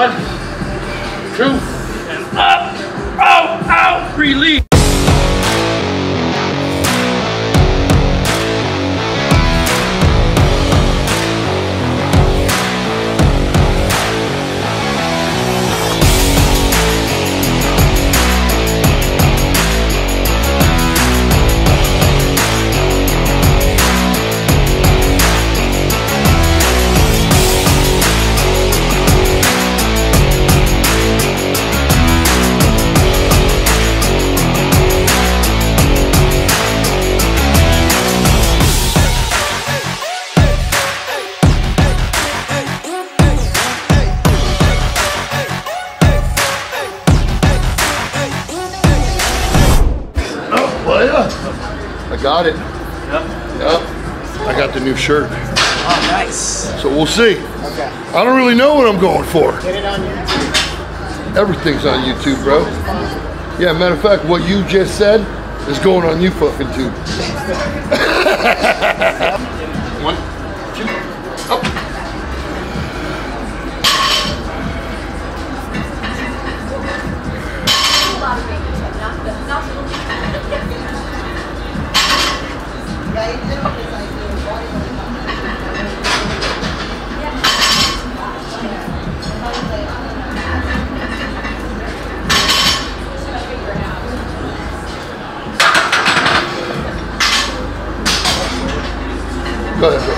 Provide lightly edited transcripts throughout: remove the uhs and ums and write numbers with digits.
One, two, and up, out, out, release. I got it. Yep. Yep. I got the new shirt. Oh, nice. So we'll see. Okay. I don't really know what I'm going for. Get it on YouTube. Everything's on YouTube, bro. Yeah, matter of fact, what you just said is going on you fucking tube. One, two, up. Go ahead, bro.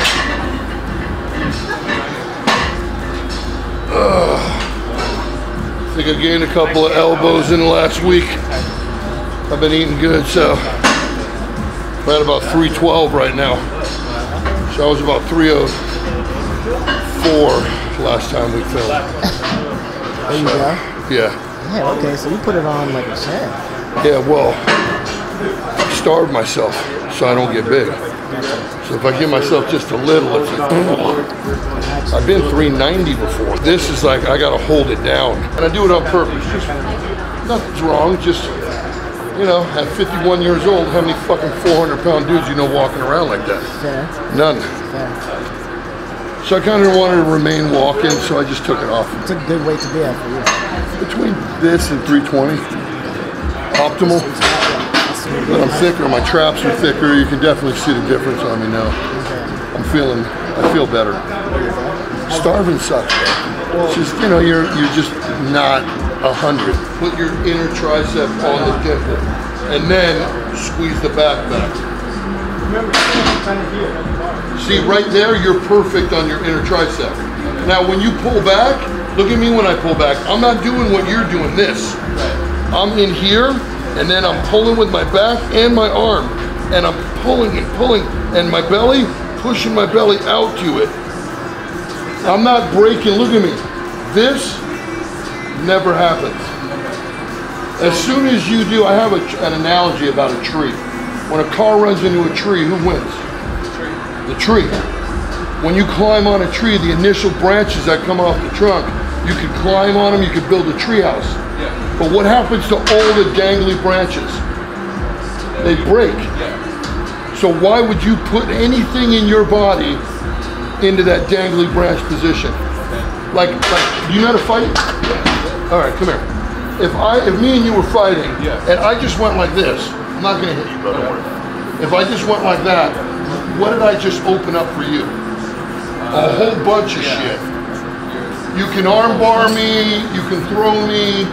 I think I gained a couple of elbows in the last week. I've been eating good, so I'm at about 312 right now. So I was about 304 last time we filmed. There you go. Yeah. Yeah, okay, so you put it on like a set. Yeah, well, I starved myself so I don't get big. So if I give myself just a little, it's like, I've been 390 before. This is like, I gotta hold it down. And I do it on purpose. Just, nothing's wrong, just, you know, at 51 years old, how many fucking 400-pound dudes you know walking around like that? None. So I kind of wanted to remain walking, so I just took it off. It's a good weight to be at for you. Between this and 320, optimal. But I'm thicker, my traps are thicker. You can definitely see the difference on me now. I feel better. Starving sucks, though. It's just, you know, you're just not 100. Put your inner tricep on the dimple and then squeeze the back. See, right there, you're perfect on your inner tricep. Now, when you pull back, look at me when I pull back. I'm not doing what you're doing, this. I'm in here. And then I'm pulling with my back and my arm. And I'm pulling and pulling. And my belly, pushing my belly out to it. I'm not breaking, look at me. This never happens. As soon as you do, I have an analogy about a tree. When a car runs into a tree, who wins? The tree. When you climb on a tree, the initial branches that come off the trunk, you can climb on them, you can build a tree house. But what happens to all the dangly branches? They break. So why would you put anything in your body into that dangly branch position? Like, do you know how to fight? All right, come here. If me and you were fighting, and I just went like this, I'm not gonna hit you, bro, don't worry. If I just went like that, what did I just open up for you? A whole bunch of shit. You can arm bar me, you can throw me,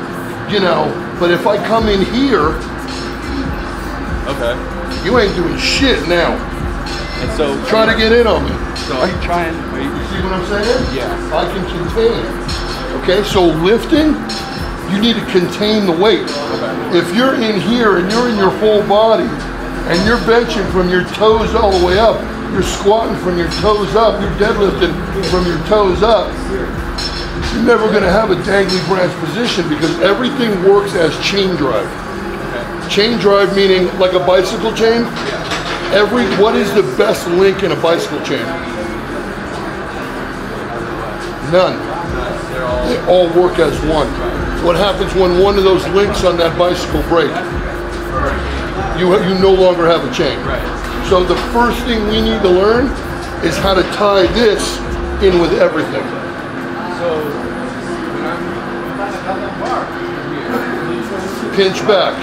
you know, but if I come in here, okay, you ain't doing shit now. And so try to get in on me. So I'm trying. You see what I'm saying? Yeah. I can contain it. Okay, so lifting, you need to contain the weight. Okay. If you're in here and you're in your whole body and you're benching from your toes all the way up, you're squatting from your toes up, you're deadlifting from your toes up, you're never going to have a dangly branch position because everything works as chain drive. Okay. Chain drive meaning like a bicycle chain. Yeah. What is the best link in a bicycle chain? None. They all work as one. What happens when one of those links on that bicycle break? You no longer have a chain. Right. So the first thing we need to learn is how to tie this in with everything. So, when I'm pinch back.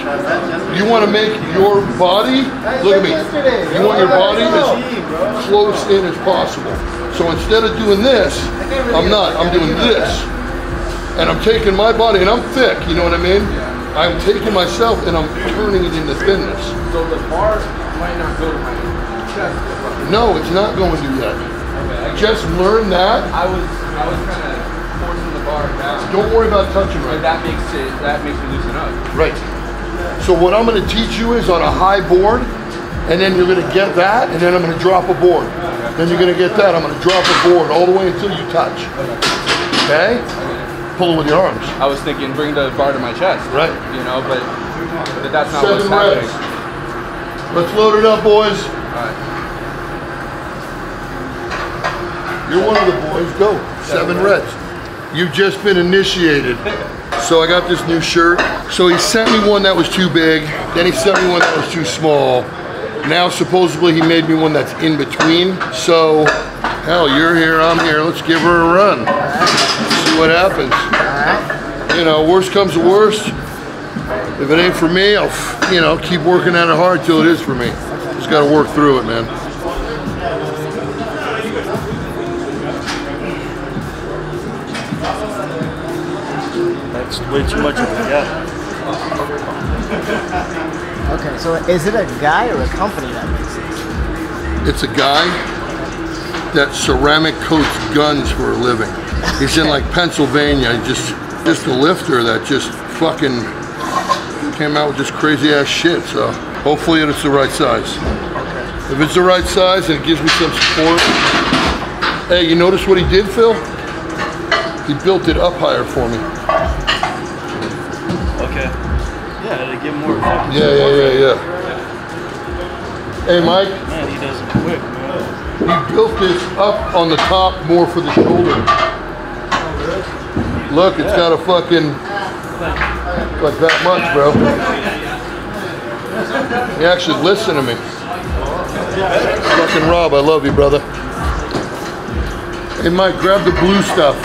You want to make your body, look at me, you want your body as close in as possible. So instead of doing this, I'm doing this. And I'm taking my body, and I'm thick, you know what I mean? I'm taking myself and I'm turning it into thinness. So the bar might not go to my chest. No, it's not going to yet. Okay, just learn that. I was kind of forcing the bar down. Don't worry about touching right. That makes it loosen up. Right. So what I'm going to teach you is on a high board, and then you're going to get that, and then I'm going to drop a board. Okay. Then you're going to get that. I'm going to drop a board all the way until you touch. Okay? Okay. Pulling with your arms. I was thinking, bring the bar to my chest. Right. You know, but that's not what's happening. Let's load it up, boys. All right. You're one of the boys. Go. Seven reps. You've just been initiated. So I got this new shirt. So he sent me one that was too big. Then he sent me one that was too small. Now supposedly he made me one that's in between. So hell, you're here, I'm here. Let's give her a run. What happens. You know, worst comes to worst. If it ain't for me, I'll keep working at it hard till it is for me. Just got to work through it, man. That's way too much of a guy. Okay, so is it a guy or a company that makes it? It's a guy that ceramic coats guns for a living. He's in like Pennsylvania, just a lifter that just fucking came out with this crazy ass shit. So hopefully it's the right size. Okay. If it's the right size and it gives me some support. Hey, you notice what he did, Phil? He built it up higher for me. Okay. Yeah, to get more. Yeah. Hey, Mike. Man, he does it quick. He built this up on the top more for the shoulder. Look, it's got a fucking, like that much, bro. He actually listened to me. Fucking Rob, I love you, brother. Hey, Mike, grab the blue stuff.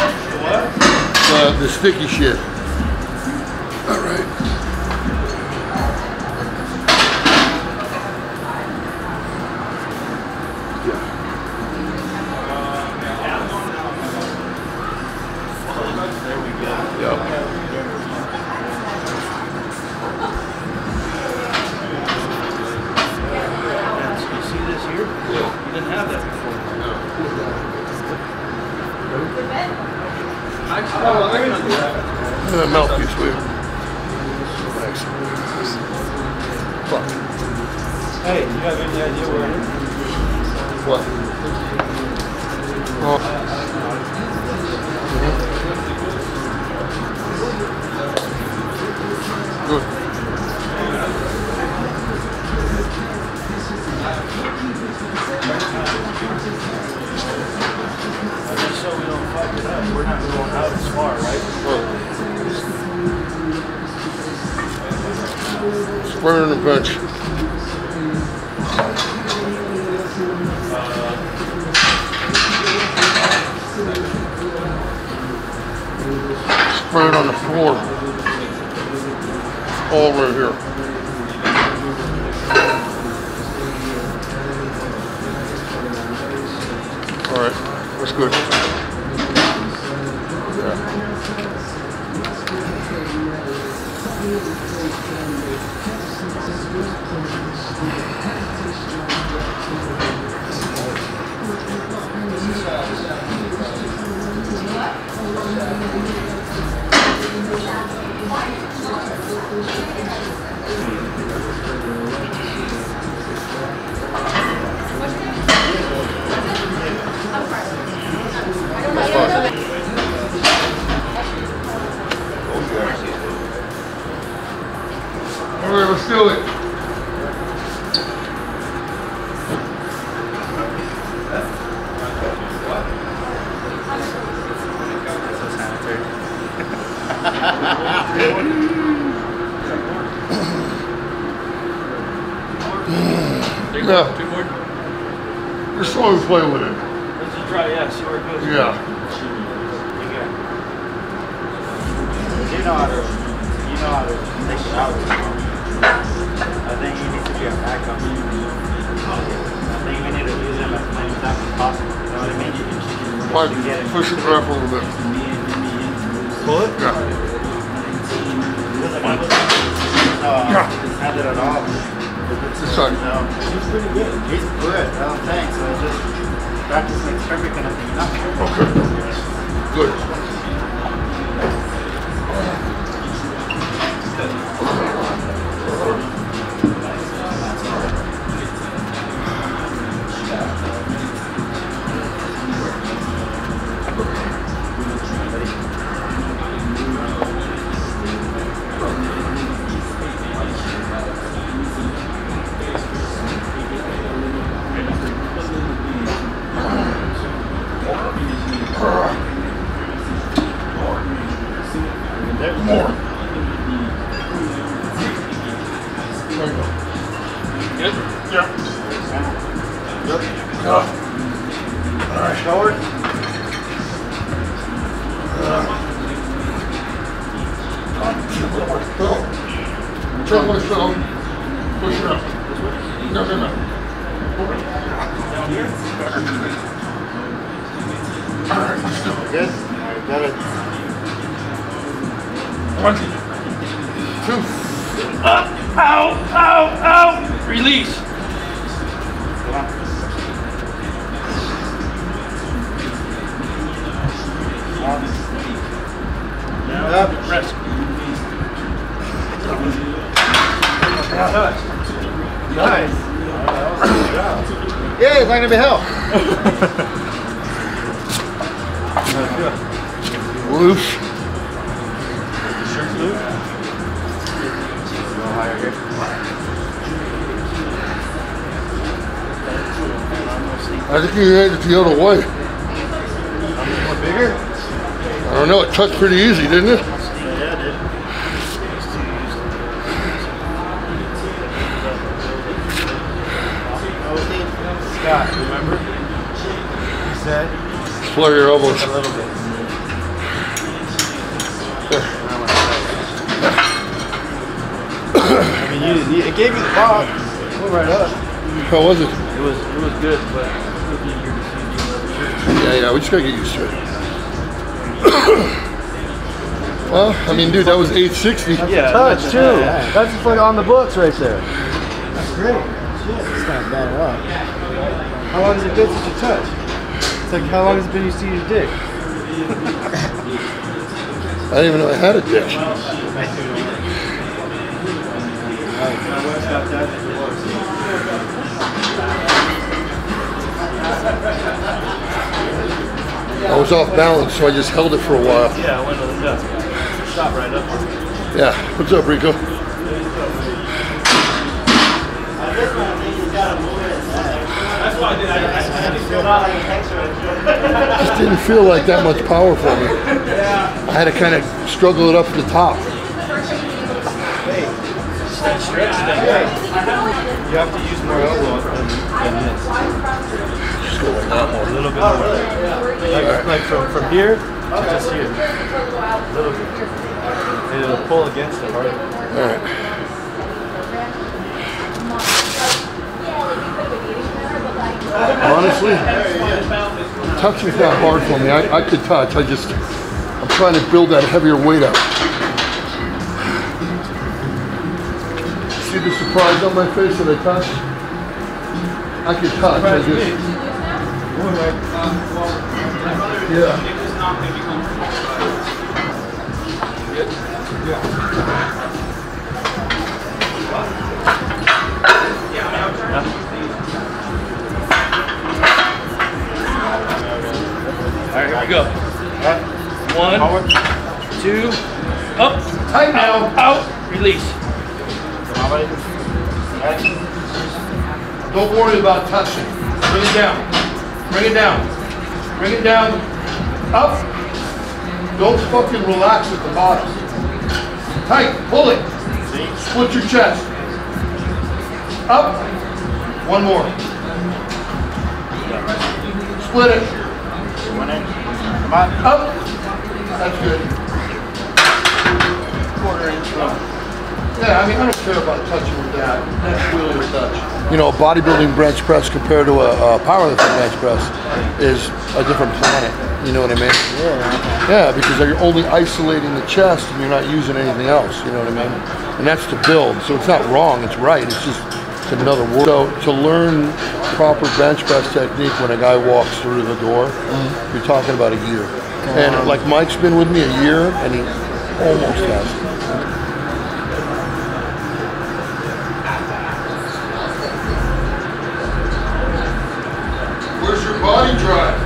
The sticky shit. All right. You I think he needs to be a backup. I think we need to use him as many times as possible. You know what I mean? Push it up a little bit. Pull it? Yeah. Not that at all. It's good. He's pretty good. He's good. I don't think so. Just practice makes perfect and I think not. Okay. Good. The other way. Bigger? I don't know, it touched pretty easy, didn't it? Yeah, it did. Scott, remember? He said, flare your elbows. A little bit. I mean, it gave you the box. It went right up. How was it? It was good, but... Yeah, we just gotta get used to it. Well, I mean, dude, that was 860. That's a touch, too. That's like on the books right there. That's great. Shit, it's not bad at all. How long has it been since you touched? It's like, how long has it been you see your dick? I didn't even know I had a dick. I was off balance, so I just held it for a while. Yeah, I went to the desk. Stop right up. Yeah, what's up, Rico? Just didn't feel like that much power for me. I had to kind of struggle it up at the top. You have to use more elbow than this. More, a little bit more. Like from here to just here. A little bit. It'll pull against it harder. All right. Honestly, touching's not hard for me. I could touch. I'm trying to build that heavier weight up. See the surprise on my face that I touched? I could touch. I just... All right, here we go. One, two, up, tight now, out, release. Don't worry about touching. Bring it down. Bring it down. Bring it down. Up. Don't fucking relax at the bottom. Tight. Pull it. Split your chest. Up. One more. Split it. Up. That's good. Quarter inch. Yeah, I mean, I don't care about touching with that. That's really a touch. You know, a bodybuilding bench press compared to a powerlifting bench press is a different planet. You know what I mean? Yeah. Yeah, because you're only isolating the chest and you're not using anything else. You know what I mean? And that's to build. So it's not wrong. It's right. It's just another word. So to learn proper bench press technique when a guy walks through the door, you're talking about a year. And like Mike's been with me a year, and he almost has it. Where's your body drive?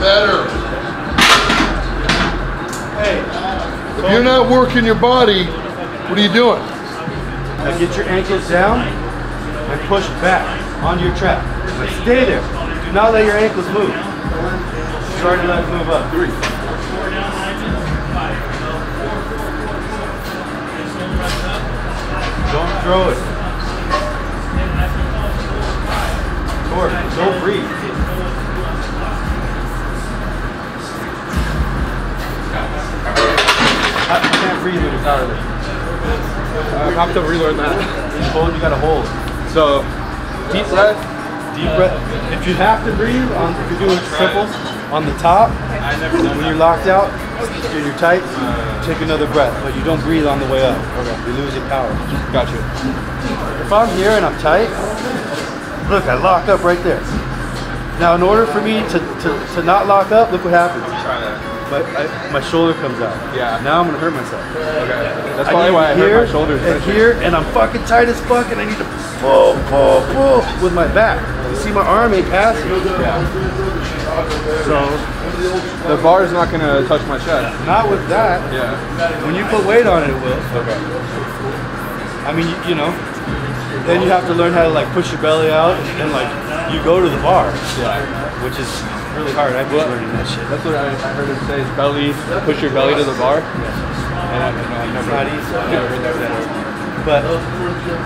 Better. Hey. If you're not working your body, what are you doing? Now get your ankles down and push back on your trap. But stay there. Do not let your ankles move. Start to let move up. 3. Don't throw it. 4. Don't breathe. 5. You can't breathe when it's out of it. I have to relearn that. You hold, you gotta hold. So, deep breath, deep breath. If you have to breathe, if you're doing simple, on the top, when you're locked out, you're tight, take another breath, but you don't breathe on the way up. Okay. You lose your power. Got you. If I'm here and I'm tight, look, I lock up right there. Now, in order for me to not lock up, look what happens. My shoulder comes out. Yeah. Now I'm gonna hurt myself. Okay. That's probably why I hurt my shoulders. And here, and I'm fucking tight as fuck, and I need to pull with my back. You see, my arm ain't passing. Yeah. So the bar is not gonna touch my chest. Not with that. Yeah. When you put weight on it, it will. Okay. I mean, you know. Then you have to learn how to like push your belly out, and like you go to the bar. Yeah. Which is really hard. I've been learning that shit. That's what I heard him say, is belly, push your belly to the bar. Yeah. And it's not easy. I've never heard that. But,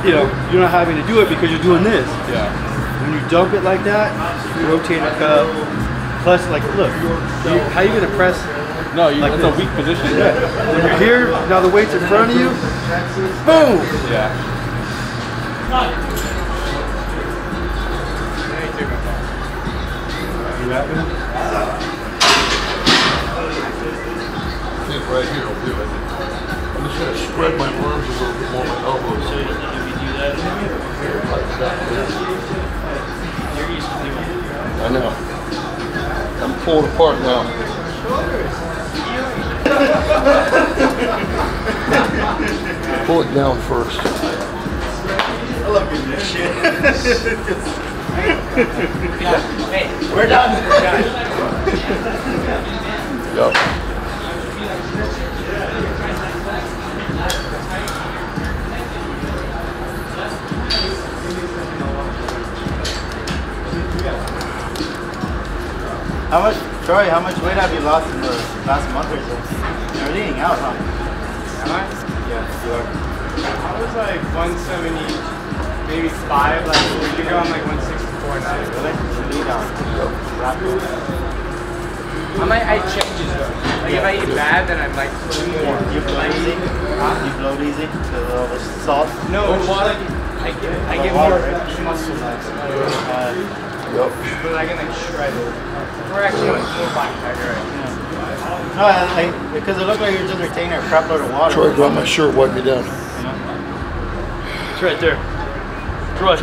you know, you're not having to do it because you're doing this. Yeah. When you dump it like that, you rotate a cup. Plus, like, look, how are you going to press? No, you, like that's a weak position. Yeah. When you're here, now the weight's in front of you. Boom! Yeah. Happen. I think right here will do it. I'm just going to spread my arms a little bit more, my elbows. So you do that here, like that. You're used to doing it. I know. I'm pulled apart now. Pull it down first. I love you, that shit. Hey, we're done. Yep. How much weight have you lost in the last month or so? You're leaning out, huh? Am I? Yeah, you are. I was like 170. Maybe 5, like a week ago, I'm like 164 now. Really? I might, I change it though. Like if I eat bad, then I'm like more. You bloat easy? You bloat easy? To the salt? No, water. I get more muscle. But I can like shred it. We're actually like more black tiger right now. No, because it looked like you're just retaining a crap load of water. Troy, grab my shirt, wipe me down. Yeah. It's right there. Troy.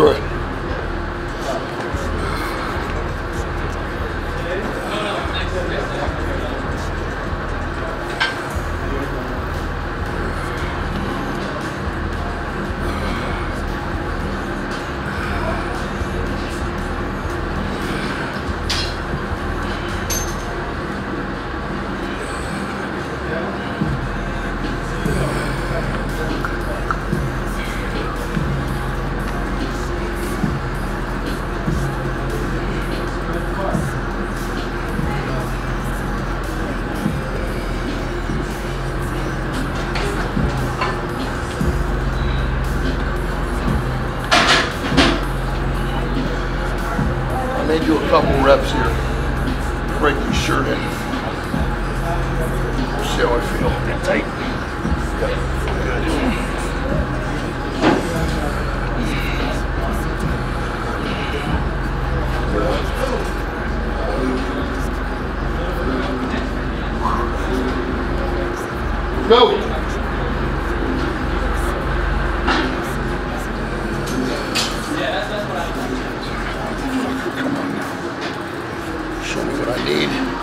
Reps here. Break your shirt in. See how I feel. Tight. Yep. Good. Go. Yeah, that's what I come on now. Show me what I need.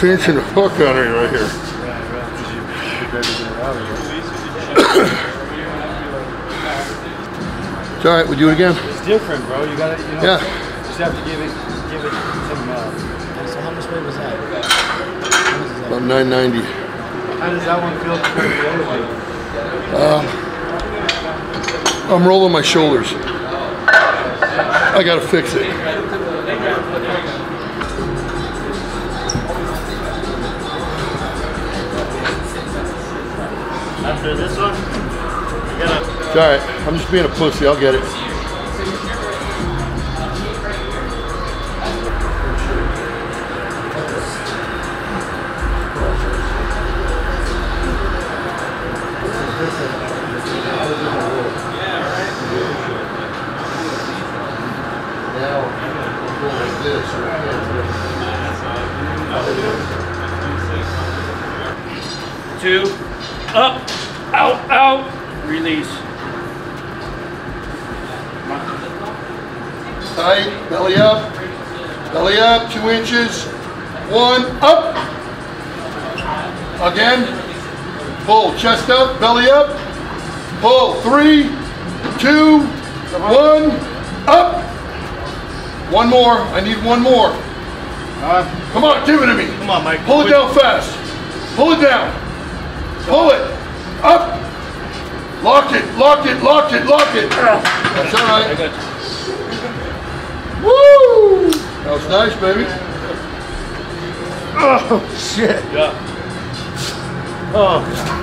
Pinching the fuck out of me right here. It's all right. We'll do it again. It's different, bro. You got to, you know. Yeah. Just have to give it some. So how much weight was that? About 990. How does that one feel compared to the other one? I'm rolling my shoulders. I got to fix it. After this one, you gotta... It's alright, I'm just being a pussy, I'll get it. Chest up, belly up, pull, 3, 2, 1, up. One more, I need one more. Come on, give it to me. Come on, Mike. Pull it down fast. Pull it down. Pull it, up. Lock it, lock it, lock it, lock it. That's all right. Woo! That was nice, baby. Oh, shit. Yeah. Oh, God.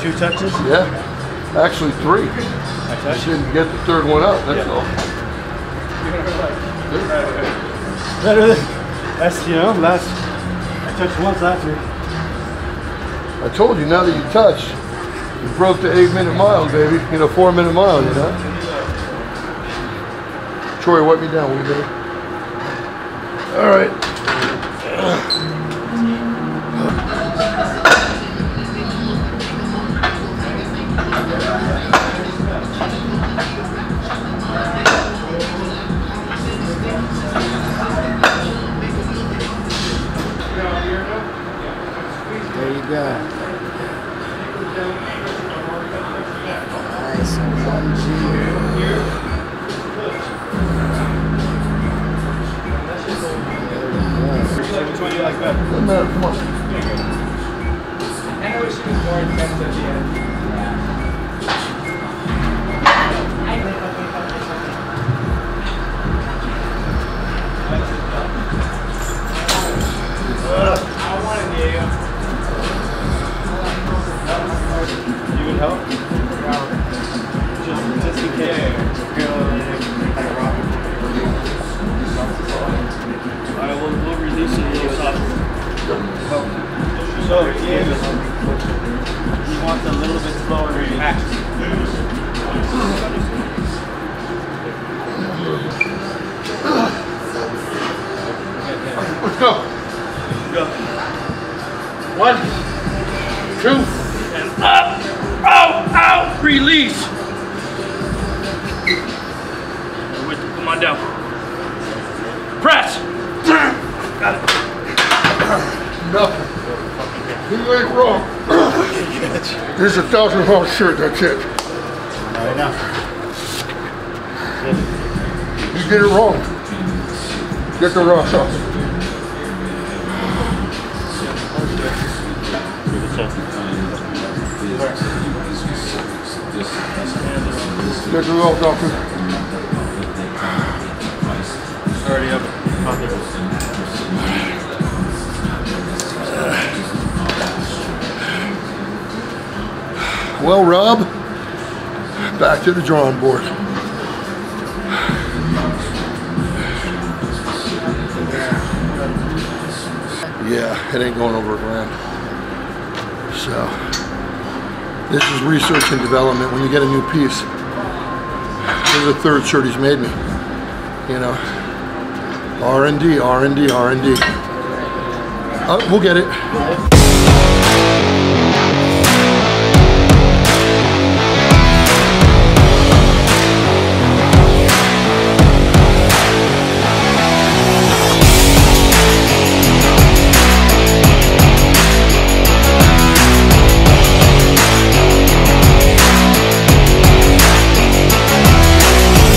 2 touches? Yeah. Actually 3. I just didn't get the third one out, that's all. Better than that's, you know, last I touched once last week. I told you, now that you touched, you broke the 8-minute mile, baby. You know, 4-minute mile, you know. Troy, wipe me down, will you, baby? Alright. Yeah. Nice and punchy. Which one do you like better? Come on. I wish it was more intense at the end. I want it near you. You would help? Just in case. I will look. So yeah, he wants a little bit slower reaction. Let's go. Go. 1, 2, and up, out, out, release. Come on down. Press. Nothing. He ain't wrong. This is a $1,000 shirt, that's it. Right now. You get it wrong. Get the raw sauce. Get the raw sauce. Already up. Well, Rob, back to the drawing board. Yeah, it ain't going over grand. So, this is research and development. When you get a new piece, this is the third shirt he's made me. You know, R&D. We'll get it.